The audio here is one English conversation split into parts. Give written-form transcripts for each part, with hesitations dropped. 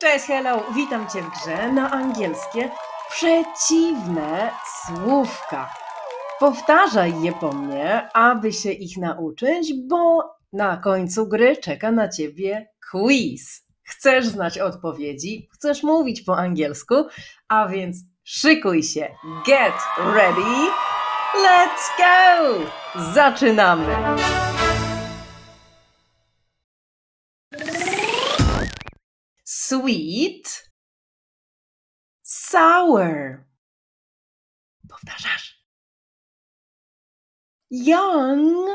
Cześć, hello! Witam Cię w grze na angielskie przeciwne słówka. Powtarzaj je po mnie, aby się ich nauczyć, bo na końcu gry czeka na Ciebie quiz. Chcesz znać odpowiedzi, chcesz mówić po angielsku, a więc szykuj się. Get ready, let's go! Zaczynamy! Sweet, sour. Powtarzasz. Young,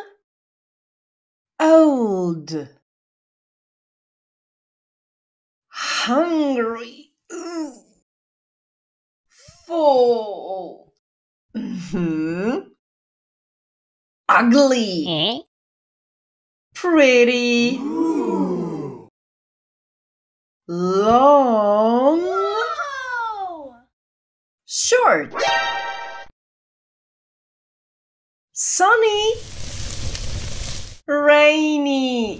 old. Hungry, full. Ugly, pretty. Long, whoa! Short, sunny, rainy,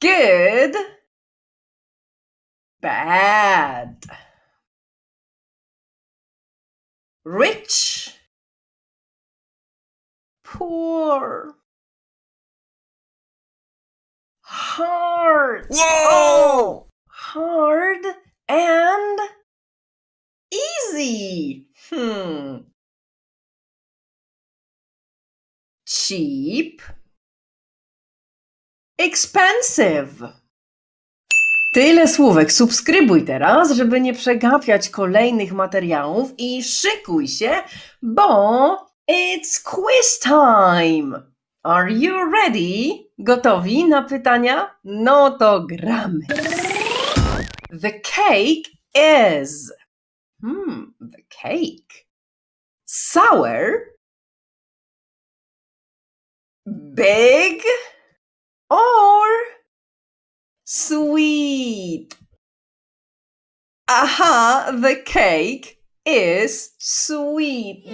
good, bad, rich, poor. Hard, whoa! Hard and easy. Cheap, expensive. Tyle słówek. Subskrybuj teraz, żeby nie przegapiać kolejnych materiałów i szykuj się, bo it's quiz time. Are you ready? Gotowi na pytania? No to gramy. The cake is... the cake. Sour. Big. Or sweet. Aha, the cake is sweet.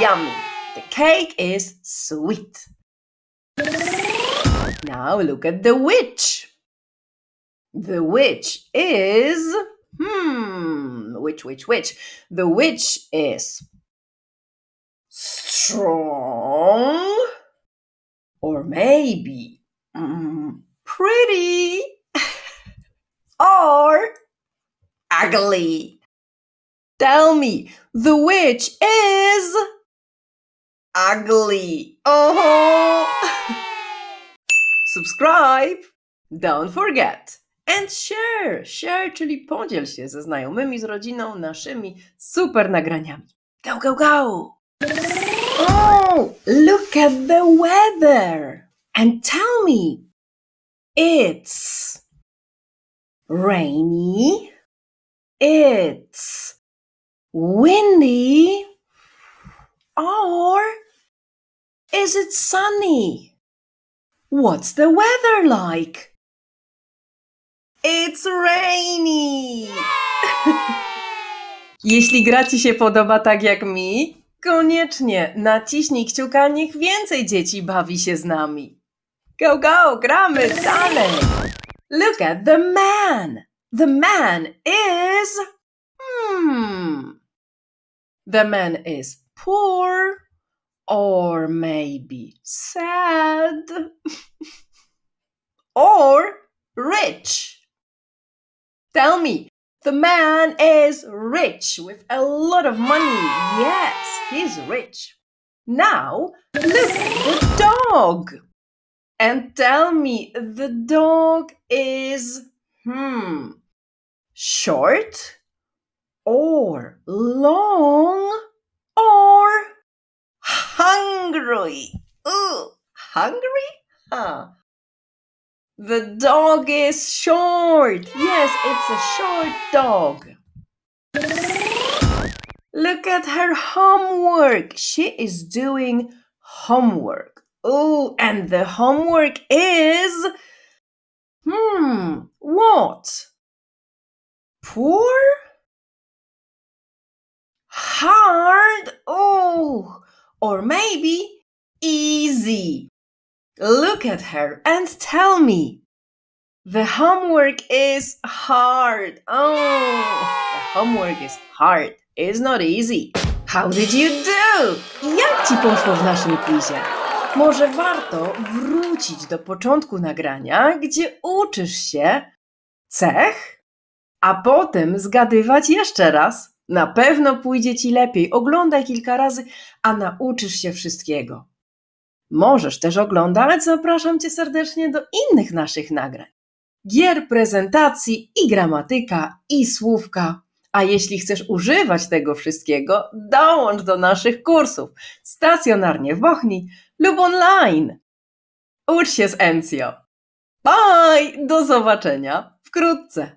Yummy. The cake is sweet. Now look at the witch. The witch is... Which? The witch is strong or maybe pretty or ugly. Tell me, the witch is... ugly. Subscribe, don't forget and share. Share, czyli podziel się ze znajomymi, z rodziną, naszymi super nagraniami. Go, go, go! Oh, look at the weather and tell me, it's rainy, it's windy, or is it sunny? What's the weather like? It's rainy! Jeśli gra Ci się podoba tak jak mi, koniecznie naciśnij kciuka, niech więcej dzieci bawi się z nami. Go, go, gramy dalej! Look at the man! The man is... The man is poor or maybe sad or rich. Tell me, the man is rich with a lot of money. Yes, he's rich. Now, look at the dog and tell me the dog is short or long or hungry. Hungry? The dog is short. Yes, it's a short dog. Look at her homework. She is doing homework. Oh, and the homework is... what? Poor? Hard, or maybe easy. Look at her and tell me, The homework is hard. Oh, the homework is hard. It's not easy. How did you do? Jak ci poszło w naszym quizie? Może warto wrócić do początku nagrania, gdzie uczysz się cech, a potem zgadywać jeszcze raz. Na pewno pójdzie ci lepiej. Oglądaj kilka razy, a nauczysz się wszystkiego. Możesz też oglądać, zapraszam cię serdecznie do innych naszych nagrań. Gier, prezentacji i gramatyka, i słówka. A jeśli chcesz używać tego wszystkiego, dołącz do naszych kursów stacjonarnie w Bochni lub online. Ucz się z ENCJO. Bye! Do zobaczenia wkrótce.